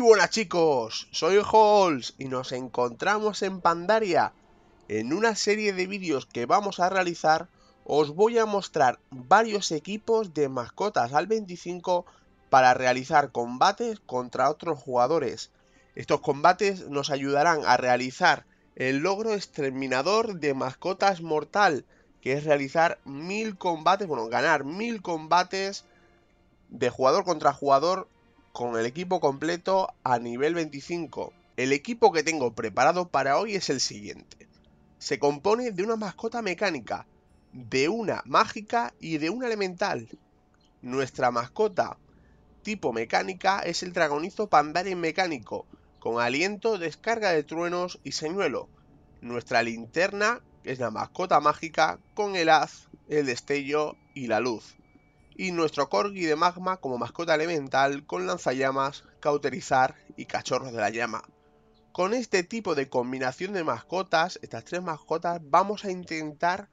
Muy buenas chicos, soy Holtz y nos encontramos en Pandaria. En una serie de vídeos que vamos a realizar, os voy a mostrar varios equipos de mascotas al 25 para realizar combates contra otros jugadores. Estos combates nos ayudarán a realizar el logro exterminador de mascotas mortal, que es realizar 1000 combates, bueno, ganar 1000 combates de jugador contra jugador con el equipo completo a nivel 25. El equipo que tengo preparado para hoy es el siguiente. Se compone de una mascota mecánica, de una mágica y de una elemental. Nuestra mascota tipo mecánica es el Dragonito Pandaren mecánico, con aliento, descarga de truenos y señuelo. Nuestra linterna es la mascota mágica, con el haz, el destello y la luz. Y nuestro corgi de magma como mascota elemental, con lanzallamas, cauterizar y cachorros de la llama. Con este tipo de combinación de mascotas, estas tres mascotas, vamos a intentar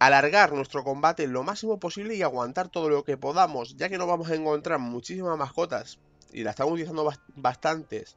alargar nuestro combate lo máximo posible y aguantar todo lo que podamos, ya que nos vamos a encontrar muchísimas mascotas y las estamos utilizando bastantes.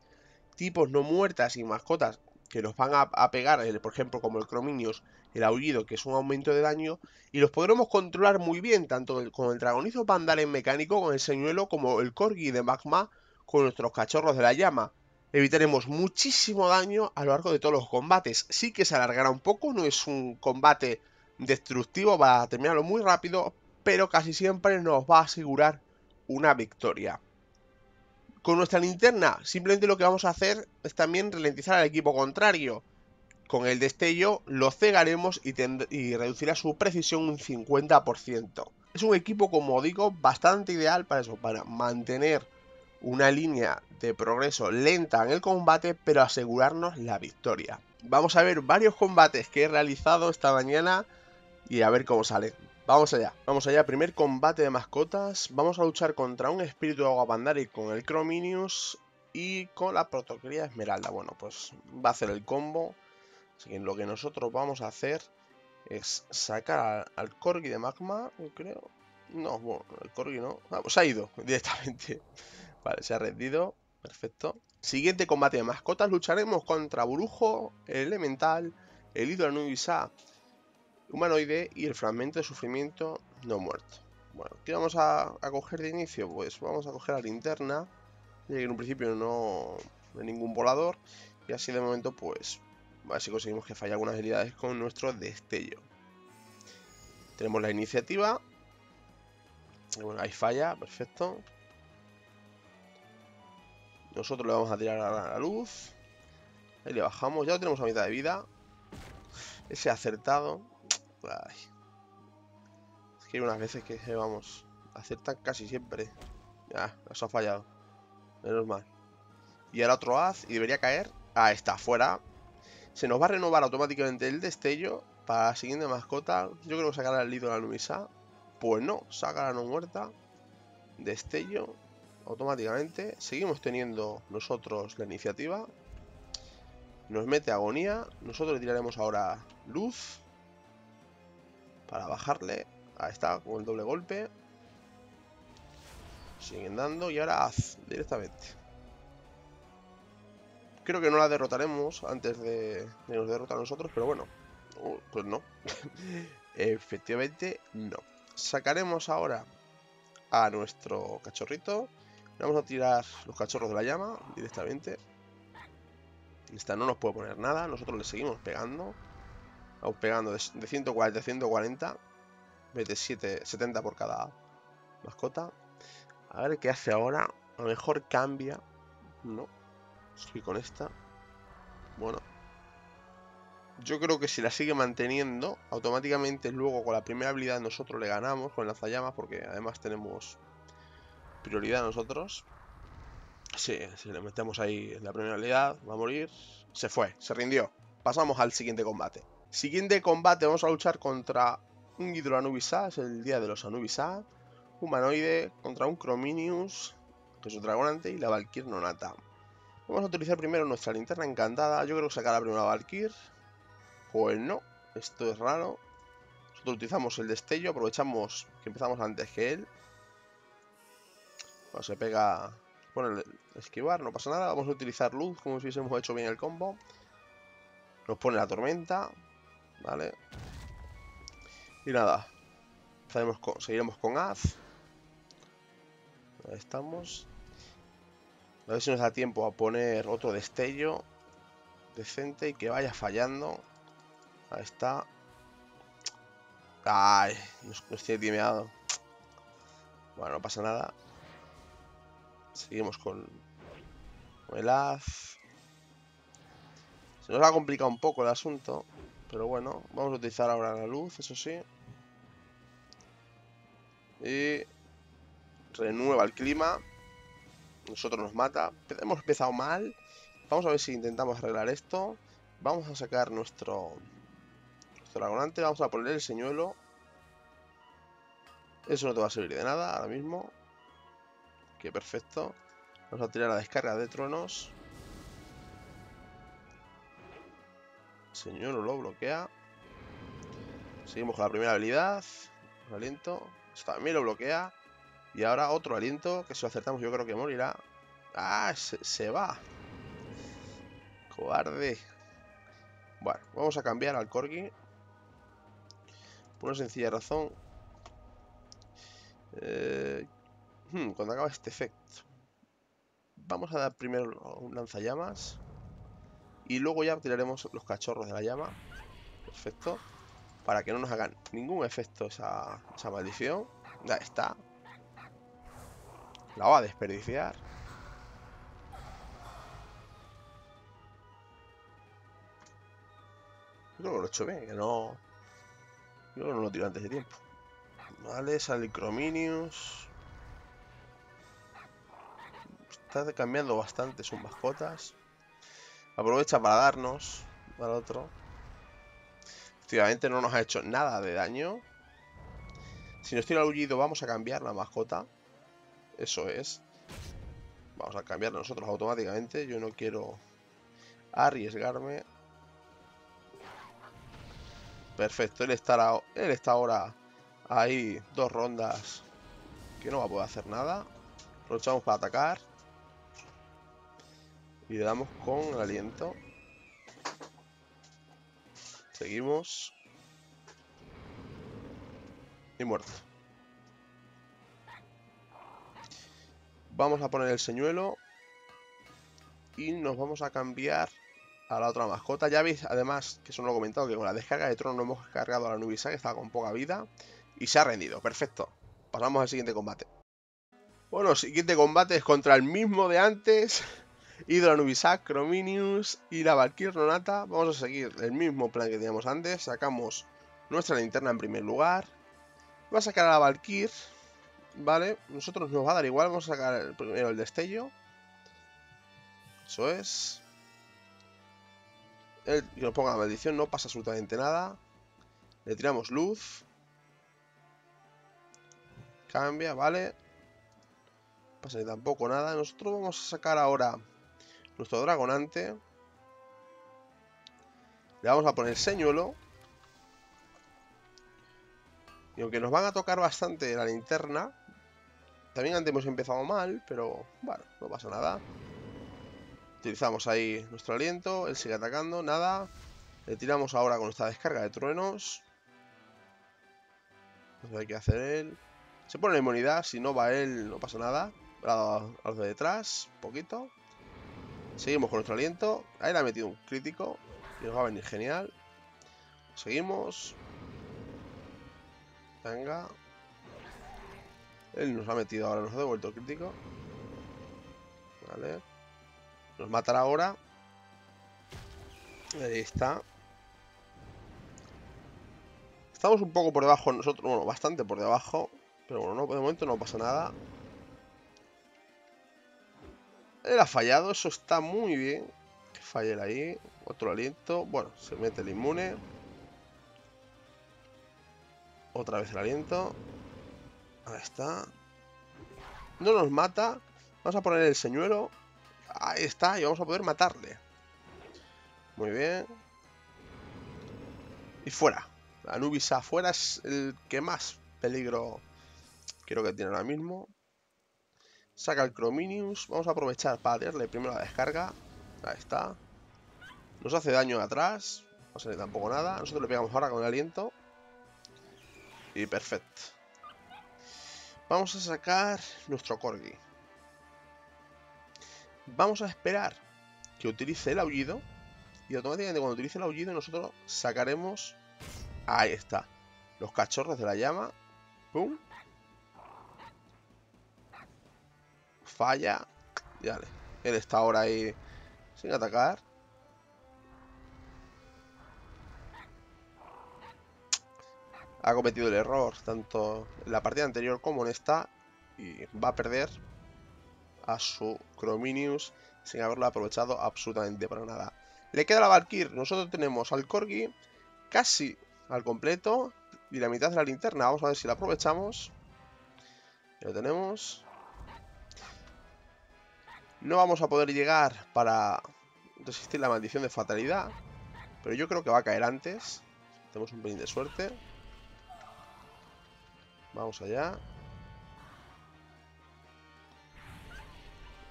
Tipos no muertas y mascotas que nos van a pegar, por ejemplo como el Crominius, el aullido, que es un aumento de daño, y los podremos controlar muy bien, tanto con el Dragonito Pandaren mecánico, con el señuelo, como el corgi de magma, con nuestros cachorros de la llama. Evitaremos muchísimo daño a lo largo de todos los combates. Sí que se alargará un poco, no es un combate destructivo para terminarlo muy rápido, pero casi siempre nos va a asegurar una victoria. Con nuestra linterna simplemente lo que vamos a hacer es también ralentizar al equipo contrario. Con el destello lo cegaremos y reducirá su precisión un 50%. Es un equipo, como digo, bastante ideal para eso, para mantener una línea de progreso lenta en el combate, pero asegurarnos la victoria. Vamos a ver varios combates que he realizado esta mañana y a ver cómo sale. Vamos allá, primer combate de mascotas. Vamos a luchar contra un espíritu de agua Pandari con el Crominius y con la protocría esmeralda. Bueno, pues va a hacer el combo. Así que lo que nosotros vamos a hacer es sacar al corgi de magma, creo. No, bueno, el corgi no. Ah, pues se ha ido directamente. Vale, se ha rendido. Perfecto. Siguiente combate de mascotas. Lucharemos contra Burujo, el elemental, el Hidro Nubisa humanoide y el fragmento de sufrimiento no muerto. Bueno, ¿qué vamos a coger de inicio? Pues vamos a coger la linterna, ya que en un principio no hay ningún volador, y así de momento pues a ver si conseguimos que falle algunas habilidades con nuestro destello. Tenemos la iniciativa, y bueno, ahí falla, perfecto. Nosotros le vamos a tirar a la luz, ahí le bajamos, ya lo tenemos a mitad de vida. Ese acertado. Ay. Es que hay unas veces que, vamos, acertan casi siempre. Ah, eso ha fallado. Menos mal. Y ahora otro haz y debería caer. Ah, está fuera. Se nos va a renovar automáticamente el destello para la siguiente mascota. Yo creo que sacará el Lido de la Nubisa. Pues no, saca la no muerta. Destello automáticamente. Seguimos teniendo nosotros la iniciativa. Nos mete agonía. Nosotros le tiraremos ahora luz para bajarle. Ahí está, con el doble golpe. Siguen dando y ahora haz directamente. Creo que no la derrotaremos antes de nos derrotar a nosotros, pero bueno. Pues no. Efectivamente no. Sacaremos ahora a nuestro cachorrito. Le vamos a tirar los cachorros de la llama directamente. Esta no nos puede poner nada. Nosotros le seguimos pegando. Vamos pegando de 140 a 140. Vete 70 por cada mascota. A ver qué hace ahora. A lo mejor cambia. No. Estoy con esta. Bueno. Yo creo que si la sigue manteniendo, automáticamente luego con la primera habilidad nosotros le ganamos con el lanzallamas, porque además tenemos prioridad nosotros. Sí, si le metemos ahí en la primera habilidad, va a morir. Se fue, se rindió. Pasamos al siguiente combate. Siguiente combate, vamos a luchar contra un Hidro Anubisa, es el día de los Anubisa. Humanoide contra un Crominius, que es un dragonante, y la Valkyr Nonata. Vamos a utilizar primero nuestra linterna encantada. Yo creo que sacará primero la Valkyr. Pues no, esto es raro. Nosotros utilizamos el destello, aprovechamos que empezamos antes que él. Bueno, se pega Bueno, esquivar, no pasa nada. Vamos a utilizar luz, como si hubiésemos hecho bien el combo. Nos pone la tormenta. Vale. Y nada. Seguiremos con Az. Ahí estamos. A ver si nos da tiempo a poner otro destello decente y que vaya fallando. Ahí está. Ay, nos tiene timeado. Bueno, no pasa nada. Seguimos con el Az. Se nos ha complicado un poco el asunto, pero bueno, vamos a utilizar ahora la luz, eso sí. Y renueva el clima. Nosotros nos mata. Hemos empezado mal. Vamos a ver si intentamos arreglar esto. Vamos a sacar nuestro dragonante. Vamos a poner el señuelo. Eso no te va a servir de nada ahora mismo. Que perfecto. Vamos a tirar la descarga de truenos. El señuelo lo bloquea. Seguimos con la primera habilidad. Un aliento. Esto también lo bloquea. Y ahora otro aliento, que si lo acertamos yo creo que morirá. ¡Ah! Se va. Cobarde. Bueno, vamos a cambiar al Corgi. Por una sencilla razón. Cuando acaba este efecto. Vamos a dar primero un lanzallamas. Y luego ya tiraremos los cachorros de la llama. Perfecto. Para que no nos hagan ningún efecto esa maldición. Ya está. La va a desperdiciar. Yo creo que lo he hecho bien, que no... Yo no lo tiro antes de tiempo. Vale, sale el Crominius. Está cambiando bastante sus mascotas. Aprovecha para darnos al otro. Efectivamente no nos ha hecho nada de daño. Si nos tira el aullido vamos a cambiar la mascota. Eso es. Vamos a cambiarlo nosotros automáticamente. Yo no quiero arriesgarme. Perfecto. Él está ahora ahí dos rondas que no va a poder hacer nada. Aprovechamos para atacar. Y le damos con el aliento. Seguimos. Y muerto. Vamos a poner el señuelo y nos vamos a cambiar a la otra mascota. Ya veis, además, que eso no lo he comentado, que con la descarga de trono hemos cargado a la Nubisa, que estaba con poca vida, y se ha rendido. Perfecto. Pasamos al siguiente combate. Bueno, el siguiente combate es contra el mismo de antes. Hidro, Nubisa, Crominius y la Valkyr Ronata. Vamos a seguir el mismo plan que teníamos antes. Sacamos nuestra linterna en primer lugar. Va a sacar a la Valkyr. Vale, nosotros nos va a dar igual. Vamos a sacar primero el destello. Eso es. Él que nos ponga la maldición, no pasa absolutamente nada. Le tiramos luz. Cambia, vale. No pasa tampoco nada. Nosotros vamos a sacar ahora nuestro dragonante. Le vamos a poner señuelo. Y aunque nos van a tocar bastante la linterna. También antes hemos empezado mal, pero bueno, no pasa nada. Utilizamos ahí nuestro aliento, él sigue atacando, nada. Le tiramos ahora con esta descarga de truenos. No sé qué hacer él. Se pone la inmunidad, si no va él no pasa nada. A los de detrás, un poquito. Seguimos con nuestro aliento. Ahí le ha metido un crítico y nos va a venir genial. Seguimos. Venga. Él nos ha metido ahora, nos ha devuelto el crítico. Vale. Nos matará ahora. Ahí está. Estamos un poco por debajo nosotros. Bueno, bastante por debajo. Pero bueno, no, de momento no pasa nada. Él ha fallado, eso está muy bien. Que falle él ahí. Otro aliento. Bueno, se mete el inmune. Otra vez el aliento. Ahí está. No nos mata. Vamos a poner el señuelo. Ahí está. Y vamos a poder matarle. Muy bien. Y fuera. La Nubisa fuera es el que más peligro creo que tiene ahora mismo. Saca el Crominius. Vamos a aprovechar para darle primero la descarga. Ahí está. Nos hace daño atrás. No sale tampoco nada. Nosotros le pegamos ahora con el aliento. Y perfecto. Vamos a sacar nuestro Corgi. Vamos a esperar que utilice el aullido. Y automáticamente cuando utilice el aullido nosotros sacaremos... Ahí está. Los cachorros de la llama. Pum. Falla. Y dale. Él está ahora ahí sin atacar. Ha cometido el error tanto en la partida anterior como en esta. Y va a perder a su Crominius sin haberlo aprovechado absolutamente para nada. Le queda la Valkyr. Nosotros tenemos al Corgi casi al completo. Y la mitad de la linterna. Vamos a ver si la aprovechamos. Lo tenemos. No vamos a poder llegar para resistir la maldición de fatalidad. Pero yo creo que va a caer antes. Tenemos un pelín de suerte. Vamos allá.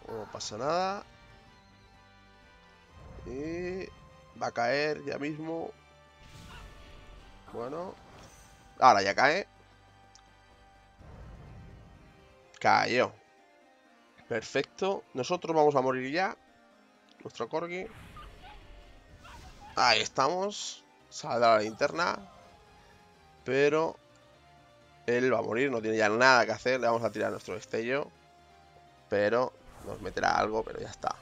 No pasa nada. Y va a caer ya mismo. Bueno. Ahora ya cae. Cayó. Perfecto. Nosotros vamos a morir ya. Nuestro Corgi. Ahí estamos. Saldrá la linterna. Pero... él va a morir, no tiene ya nada que hacer. Le vamos a tirar nuestro destello. Pero nos meterá algo. Pero ya está.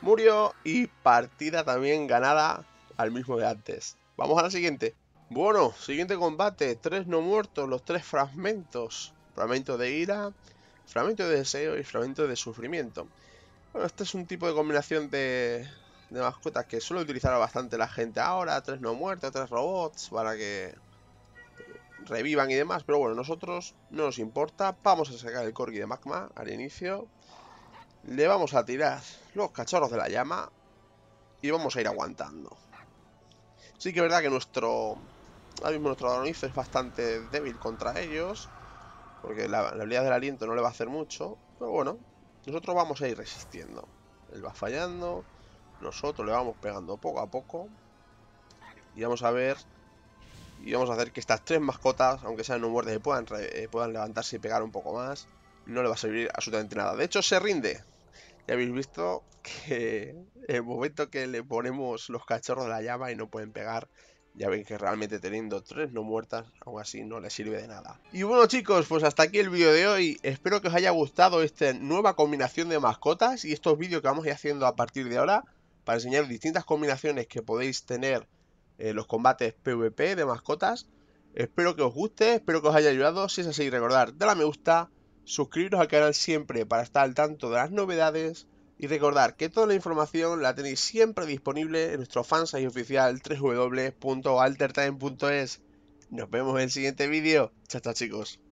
Murió y partida también ganada. Al mismo de antes. Vamos a la siguiente. Bueno, siguiente combate. 3 no muertos, los 3 fragmentos. Fragmento de ira, fragmento de deseo y fragmento de sufrimiento. Bueno, este es un tipo de combinación de mascotas que suele utilizar bastante la gente ahora. 3 no muertos, 3 robots para que... revivan y demás, pero bueno, nosotros no nos importa. Vamos a sacar el Corgi de Magma al inicio. Le vamos a tirar los cachorros de la llama. Y vamos a ir aguantando. Sí que es verdad que nuestro... ahora mismo nuestro Dragonito es bastante débil contra ellos. Porque la habilidad del aliento no le va a hacer mucho. Pero bueno, nosotros vamos a ir resistiendo. Él va fallando. Nosotros le vamos pegando poco a poco. Y vamos a ver... y vamos a hacer que estas 3 mascotas, aunque sean no muertes, puedan levantarse y pegar un poco más. No le va a servir absolutamente nada. De hecho, se rinde. Ya habéis visto que el momento que le ponemos los cachorros de la llama y no pueden pegar, ya ven que realmente teniendo 3 no muertas, aún así no le sirve de nada. Y bueno chicos, pues hasta aquí el vídeo de hoy. Espero que os haya gustado esta nueva combinación de mascotas y estos vídeos que vamos a ir haciendo a partir de ahora para enseñaros distintas combinaciones que podéis tener. Los combates PvP de mascotas. Espero que os guste, espero que os haya ayudado. Si es así, recordad, dale a me gusta, suscribiros al canal siempre para estar al tanto de las novedades. Y recordad que toda la información la tenéis siempre disponible en nuestro fansite oficial www.altertime.es. Nos vemos en el siguiente vídeo. Chao, chao chicos.